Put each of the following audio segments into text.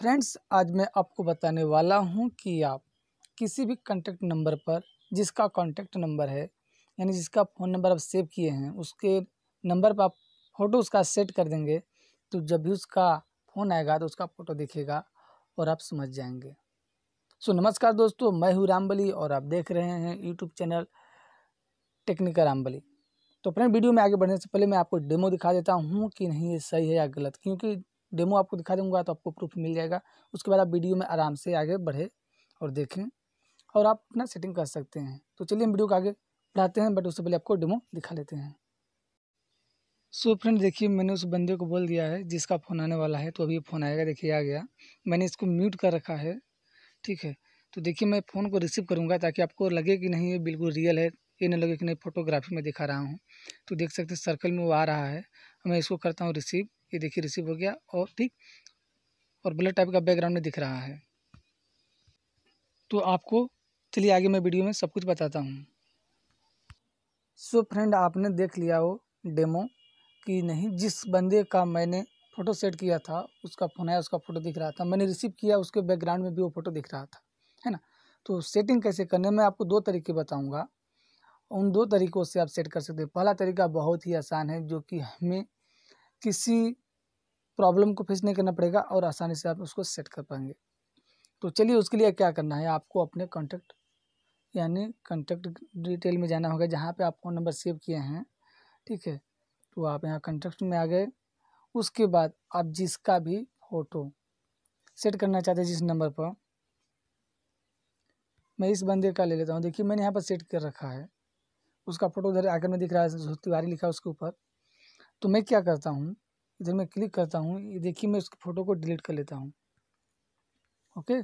Friends, आज मैं आपको बताने वाला हूं कि आप किसी भी कांटेक्ट नंबर पर, जिसका कांटेक्ट नंबर है यानी जिसका फ़ोन नंबर आप सेव किए हैं, उसके नंबर पर आप फ़ोटो उसका सेट कर देंगे तो जब भी उसका फ़ोन आएगा तो उसका फ़ोटो दिखेगा और आप समझ जाएंगे। सो नमस्कार दोस्तों, मैं हूँ रामबली और आप देख रहे हैं यूट्यूब चैनल टेक्निकल रामबली। तो फ्रेंड, वीडियो में आगे बढ़ने से पहले मैं आपको डेमो दिखा देता हूँ कि नहीं ये सही है या गलत, क्योंकि डेमो आपको दिखा दूंगा तो आपको प्रूफ मिल जाएगा। उसके बाद आप वीडियो में आराम से आगे बढ़े और देखें और आप अपना सेटिंग कर सकते हैं। तो चलिए हम वीडियो को आगे बढ़ाते हैं, बट उससे पहले आपको डेमो दिखा लेते हैं। सो फ्रेंड देखिए, मैंने उस बंदे को बोल दिया है जिसका फ़ोन आने वाला है, तो अभी फ़ोन आएगा। देखिए आ गया। मैंने इसको म्यूट कर रखा है, ठीक है। तो देखिए मैं फ़ोन को रिसीव करूँगा ताकि आपको लगे कि नहीं ये बिल्कुल रियल है, ये नहीं लगे कि नहीं फोटोग्राफी में दिखा रहा हूँ। तो देख सकते हैं सर्कल में वो आ रहा है। मैं इसको करता हूँ रिसीव, ये देखिए रिसीव हो गया और ठीक, और ब्लर टाइप का बैकग्राउंड में दिख रहा है। तो आपको चलिए आगे मैं वीडियो में सब कुछ बताता हूँ। सो फ्रेंड, आपने देख लिया वो डेमो कि नहीं जिस बंदे का मैंने फ़ोटो सेट किया था उसका फ़ोन आया, उसका फ़ोटो दिख रहा था। मैंने रिसीव किया, उसके बैकग्राउंड में भी वो फ़ोटो दिख रहा था, है ना। तो सेटिंग कैसे करने में आपको दो तरीके बताऊँगा, उन दो तरीक़ों से आप सेट कर सकते हैं। पहला तरीका बहुत ही आसान है, जो कि हमें किसी प्रॉब्लम को फेस नहीं करना पड़ेगा और आसानी से आप उसको सेट कर पाएंगे। तो चलिए उसके लिए क्या करना है, आपको अपने कॉन्टैक्ट यानी कॉन्टैक्ट डिटेल में जाना होगा, जहाँ पे आप फ़ोन नंबर सेव किए हैं, ठीक है। तो आप यहाँ कॉन्टैक्ट में आ गए। उसके बाद आप जिसका भी फ़ोटो सेट करना चाहते हैं जिस नंबर पर, मैं इस बंदे का ले लेता हूँ। देखिए मैंने यहाँ पर सेट कर रखा है, उसका फ़ोटो उधर आकर में दिख रहा है, तिवारी लिखा है उसके ऊपर। तो मैं क्या करता हूँ, इधर मैं क्लिक करता हूँ, ये देखिए मैं उसकी फ़ोटो को डिलीट कर लेता हूँ। ओके,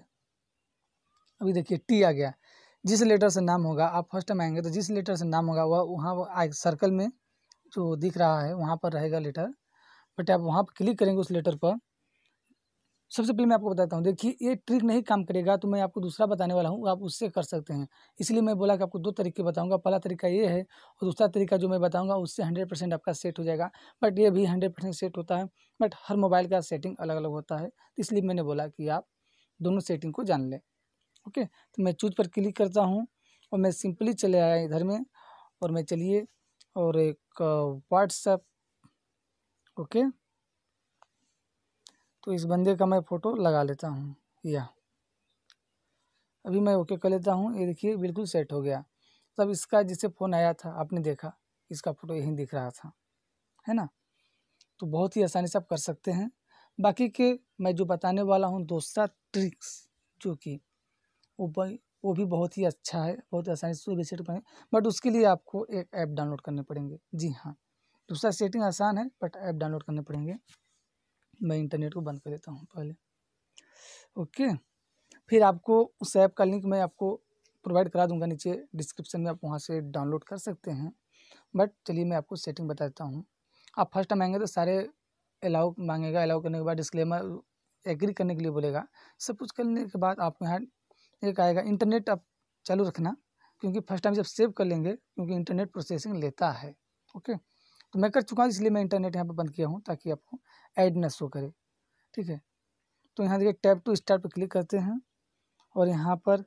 अभी देखिए टी आ गया। जिस लेटर से नाम होगा, आप फर्स्ट टाइम आएंगे तो जिस लेटर से नाम होगा वह वहाँ सर्कल में जो दिख रहा है वहाँ पर रहेगा लेटर। बट आप वहाँ पर क्लिक करेंगे उस लेटर पर। सबसे पहले मैं आपको बताता हूँ, देखिए ये ट्रिक नहीं काम करेगा तो मैं आपको दूसरा बताने वाला हूँ, आप उससे कर सकते हैं। इसलिए मैं बोला कि आपको दो तरीके बताऊँगा, पहला तरीका ये है और दूसरा तरीका जो मैं बताऊँगा उससे 100% आपका सेट हो जाएगा। बट ये भी 100% सेट होता है, बट हर मोबाइल का सेटिंग अलग अलग होता है, इसलिए मैंने बोला कि आप दोनों सेटिंग को जान लें। ओके, तो मैं चूज पर क्लिक करता हूँ और मैं सिंपली चले आया इधर में और मैं चलिए और एक व्हाट्सअप। ओके, तो इस बंदे का मैं फ़ोटो लगा लेता हूँ, या अभी मैं ओके कर लेता हूँ। ये देखिए बिल्कुल सेट हो गया। तब इसका जिससे फ़ोन आया था आपने देखा, इसका फ़ोटो यहीं दिख रहा था, है ना। तो बहुत ही आसानी से आप कर सकते हैं। बाकी के मैं जो बताने वाला हूँ दूसरा ट्रिक्स, जो कि वो भी बहुत ही अच्छा है, बहुत आसानी से भी सेट करें, बट उसके लिए आपको एक ऐप डाउनलोड करने पड़ेंगे। जी हाँ, दूसरा सेटिंग आसान है बट ऐप डाउनलोड करने पड़ेंगे। मैं इंटरनेट को बंद कर देता हूँ पहले। ओके, फिर आपको उस ऐप का लिंक मैं आपको प्रोवाइड करा दूंगा नीचे डिस्क्रिप्शन में, आप वहाँ से डाउनलोड कर सकते हैं। बट चलिए मैं आपको सेटिंग बता देता हूँ। आप फर्स्ट टाइम आएंगे तो सारे अलाउ मांगेगा, अलाउ करने के बाद डिस्क्लेमर एग्री करने के लिए बोलेगा। सब कुछ करने के बाद आपको यहाँ एक आएगा, इंटरनेट आप चालू रखना, क्योंकि फर्स्ट टाइम जब सेव कर लेंगे, क्योंकि इंटरनेट प्रोसेसिंग लेता है। ओके, तो मैं कर चुका हूँ, इसलिए मैं इंटरनेट यहाँ पर बंद किया हूँ ताकि आपको ऐड न शो करे, ठीक है। तो यहाँ देखिए टैब टू स्टार्ट पर क्लिक करते हैं और यहाँ पर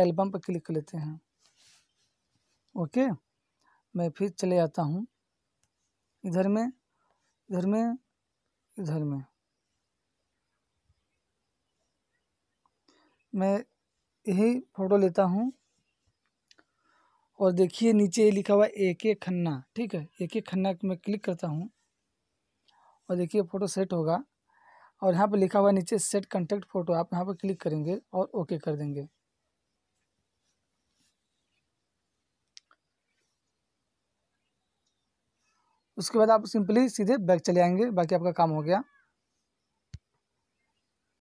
एल्बम पर क्लिक कर लेते हैं। ओके, मैं फिर चले आता हूँ इधर में, इधर में, इधर में, मैं यही फ़ोटो लेता हूँ और देखिए नीचे लिखा हुआ AK खन्ना, ठीक है। AK खन्ना में क्लिक करता हूँ और देखिए फ़ोटो सेट होगा और यहाँ पर लिखा हुआ नीचे सेट कॉन्टैक्ट फ़ोटो, आप यहाँ पर क्लिक करेंगे और ओके कर देंगे। उसके बाद आप सिंपली सीधे बैक चले आएंगे, बाकी आपका काम हो गया।